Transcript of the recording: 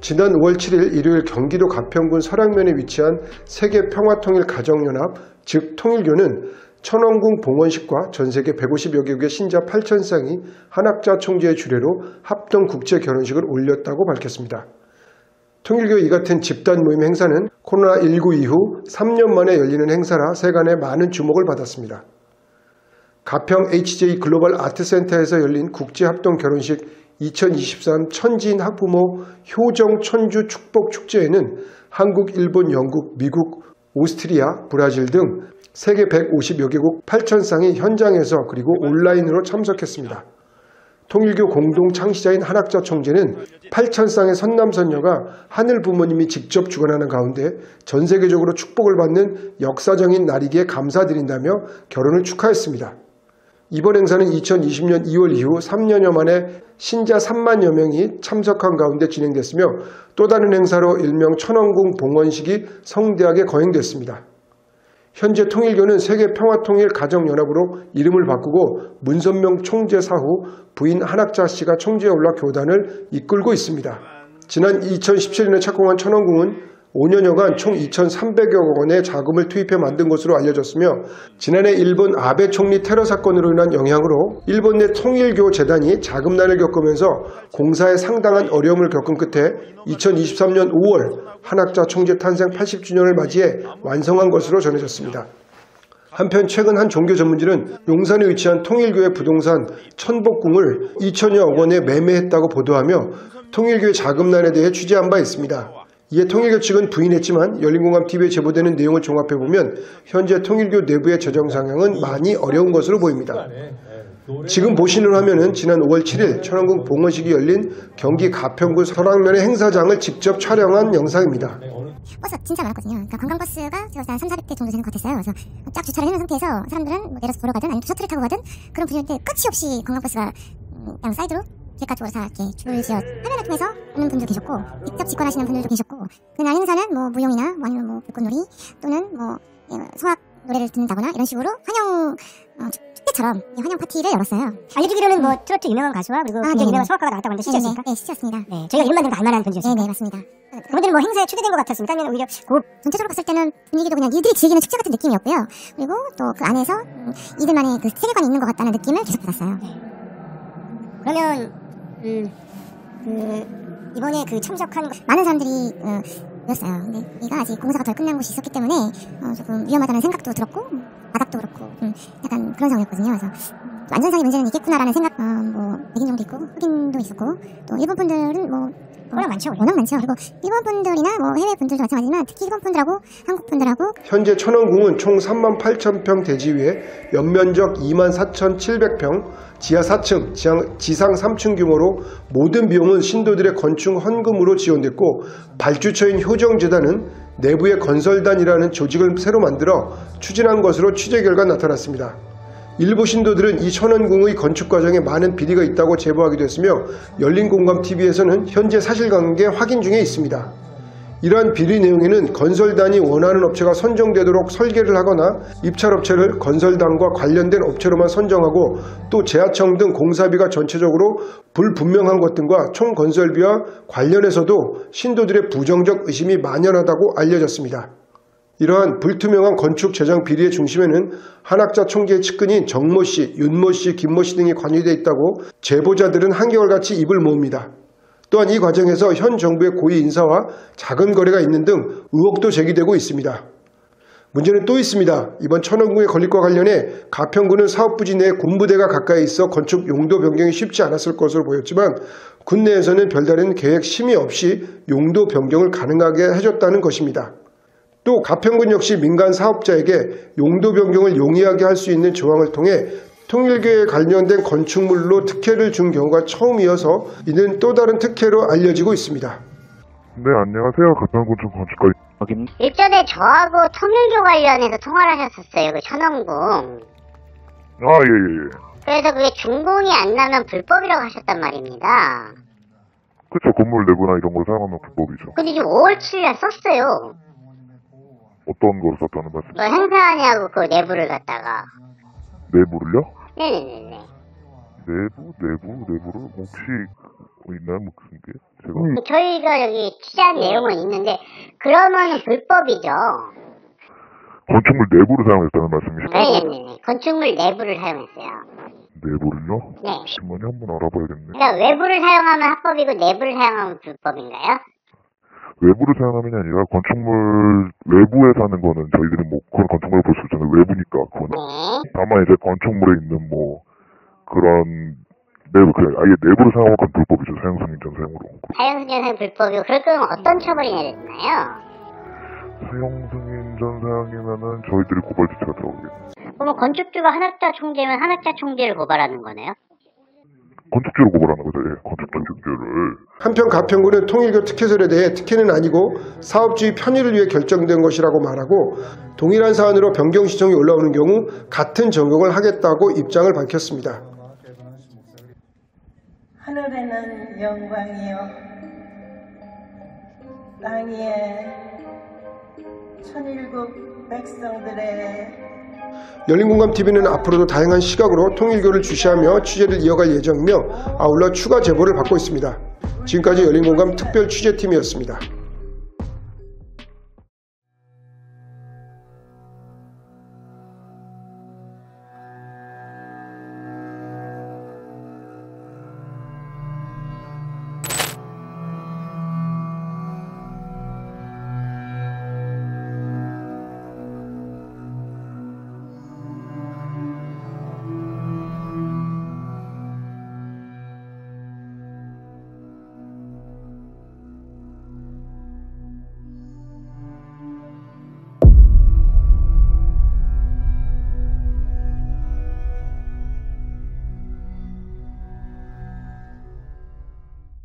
지난 5월 7일 일요일 경기도 가평군 설악면에 위치한 세계평화통일가정연합 즉 통일교는 천원궁 봉원식과 전세계 150여 개국의 신자 8,000쌍이 한학자 총재의 주례로 합동 국제 결혼식을 올렸다고 밝혔습니다. 통일교 이 같은 집단 모임 행사는 코로나19 이후 3년 만에 열리는 행사라 세간에 많은 주목을 받았습니다. 가평 HJ 글로벌 아트센터에서 열린 국제합동 결혼식 2023 천지인 학부모 효정 천주 축복축제에는 한국, 일본, 영국, 미국, 오스트리아, 브라질 등 세계 150여 개국 8,000쌍이 현장에서 그리고 온라인으로 참석했습니다. 통일교 공동 창시자인 한학자 총재는 8,000쌍의 선남선녀가 하늘 부모님이 직접 주관하는 가운데 전 세계적으로 축복을 받는 역사적인 날이기에 감사드린다며 결혼을 축하했습니다. 이번 행사는 2020년 2월 이후 3년여 만에 신자 3만여 명이 참석한 가운데 진행됐으며 또 다른 행사로 일명 천원궁 봉헌식이 성대하게 거행됐습니다. 현재 통일교는 세계평화통일가정연합으로 이름을 바꾸고 문선명 총재 사후 부인 한학자 씨가 총재에 올라 교단을 이끌고 있습니다. 지난 2017년에 착공한 천원궁은 5년여간 총 2,300여 억 원의 자금을 투입해 만든 것으로 알려졌으며 지난해 일본 아베 총리 테러 사건으로 인한 영향으로 일본 내 통일교 재단이 자금난을 겪으면서 공사에 상당한 어려움을 겪은 끝에 2023년 5월 한학자 총재 탄생 80주년을 맞이해 완성한 것으로 전해졌습니다. 한편 최근 한 종교 전문지는 용산에 위치한 통일교의 부동산 천복궁을 2천여억 원에 매매했다고 보도하며 통일교의 자금난에 대해 취재한 바 있습니다. 이에 통일교 측은 부인했지만 열린공감TV에 제보되는 내용을 종합해보면 현재 통일교 내부의 재정 상황은 많이 어려운 것으로 보입니다. 지금 보시는 화면은 지난 5월 7일 천원궁 봉헌식이 열린 경기 가평군 설악면의 행사장을 직접 촬영한 영상입니다. 버스 진짜 많았거든요. 그러니까 관광버스가 제가 한 3,400대 정도 되는 것 같았어요. 그래서 쫙 주차를 해놓은 상태에서 사람들은 뭐 내려서 보러 가든 아니면 셔틀을 타고 가든 그런 분위기인데 끝이 없이 관광버스가 그냥 사이드로 길가 쪽으로 다 이렇게 줄을 지어 화면을 통해서 오는 분도 계셨고 직접 직관하시는 분들도 계셨고 그날 행사는 뭐 무용이나 뭐 아니면 뭐 불꽃놀이 또는 뭐 성악 노래를 듣는다거나 이런 식으로 환영 축제처럼 환영 파티를 열었어요. 알려주기로는 뭐 트로트 유명한 가수와 그리고 굉장히 유명한 성악가가 나왔다고 하는데 실제였습니까? 네, 실제였습니다. 네, 저희가 이름만 들으면 알 만한 분이었어요. 네, 맞습니다. 그분들은 뭐 행사에 초대된 것 같았습니다. 아니면 오히려 전체적으로 봤을 때는 분위기도 그냥 이들이 즐기는 축제 같은 느낌이었고요. 그리고 또 그 안에서 이들만의 그 세계관이 있는 것 같다는 느낌을 계속 받았어요. 네. 그러면 이번에 그 참석한 많은 사람들이 였어요. 근데 여기가 아직 공사가 덜 끝난 곳이 있었기 때문에 조금 위험하다는 생각도 들었고 바닥도 그렇고 약간 그런 상황이었거든요. 그래서 안전상의 문제는 있겠구나라는 생각 뭐 백인종도 있고 흑인도 있었고 또 일본 분들은 뭐 워낙 많죠. 그리고 일본 분들이나 뭐 해외 분들도 마찬가지지만 특히 일본 분들하고 한국 분들하고 현재 천원궁은 총 38,000평 대지 위에 연면적 24,700평, 지하 4층, 지상 3층 규모로 모든 비용은 신도들의 건축 헌금으로 지원됐고 발주처인 효정재단은 내부의 건설단이라는 조직을 새로 만들어 추진한 것으로 취재 결과 나타났습니다. 일부 신도들은 이 천원궁의 건축 과정에 많은 비리가 있다고 제보하기도 했으며 열린공감TV에서는 현재 사실관계 확인 중에 있습니다. 이러한 비리 내용에는 건설단이 원하는 업체가 선정되도록 설계를 하거나 입찰업체를 건설단과 관련된 업체로만 선정하고 또 재하청 등 공사비가 전체적으로 불분명한 것 등과 총건설비와 관련해서도 신도들의 부정적 의심이 만연하다고 알려졌습니다. 이러한 불투명한 건축 재정 비리의 중심에는 한학자 총재의 측근인 정모씨, 윤모씨, 김모씨 등이 관여되어 있다고 제보자들은 한겨울같이 입을 모읍니다. 또한 이 과정에서 현 정부의 고위 인사와 자금 거래가 있는 등 의혹도 제기되고 있습니다. 문제는 또 있습니다. 이번 천원궁의 건립과 관련해 가평군은 사업부지 내에 군부대가 가까이 있어 건축 용도 변경이 쉽지 않았을 것으로 보였지만 군내에서는 별다른 계획 심의 없이 용도 변경을 가능하게 해줬다는 것입니다. 또 가평군 역시 민간 사업자에게 용도 변경을 용이하게 할 수 있는 조항을 통해 통일교에 관련된 건축물로 특혜를 준 경우가 처음이어서 이는 또 다른 특혜로 알려지고 있습니다. 네, 안녕하세요. 가평군청 건축가 입전에 저하고 통일교 관련해서 통화를 하셨었어요. 그 천원궁. 아, 예. 그래서 그게 준공이 안 나면 불법이라고 하셨단 말입니다. 그쵸, 건물 내부나 이런 걸 사용하면 불법이죠. 근데 지금 5월 7일에 썼어요. 어떤 걸 썼다는 말씀? 뭐 행사하냐고 그 내부를 갖다가. 내부를요? 네네네네. 내부를 혹시 있나요? 뭐 그런 게? 저희가 여기 취재한 내용은 있는데 그러면 불법이죠. 건축물 내부를 사용했다는 말씀이시죠? 네네네. 건축물 내부를 사용했어요. 내부를요? 네. 신문이 한번 알아봐야겠네요. 그러니까 외부를 사용하면 합법이고 내부를 사용하면 불법인가요? 외부를 사용하는 게 아니라 건축물 외부에 사는 거는 저희들이 뭐 그런 건축물을 볼 수 있잖아요. 외부니까 그거는. 네. 다만 이제 건축물에 있는 뭐 그런 내부, 그래, 아예 내부를 사용할 건 불법이죠. 사용승인전 사용으로. 사용승인전 사용 불법이고, 그럴 거면 어떤 처벌이 내려지나요? 사용승인전 사용이면은 저희들이 고발 조치가 들어오겠네요. 그러면 건축주가 한학자 총재면 한학자 총재를 고발하는 거네요? 건축주로 고발하는 거죠. 예, 건축주를. 한편 가평군은 통일교 특혜설에 대해 특혜는 아니고 사업주의 편의를 위해 결정된 것이라고 말하고 동일한 사안으로 변경 신청이 올라오는 경우 같은 적용을 하겠다고 입장을 밝혔습니다. 하늘에는 영광이요 땅 위에 천일국 백성들의. 열린공감TV는 앞으로도 다양한 시각으로 통일교를 주시하며 취재를 이어갈 예정이며 아울러 추가 제보를 받고 있습니다. 지금까지 열린공감 특별취재팀이었습니다.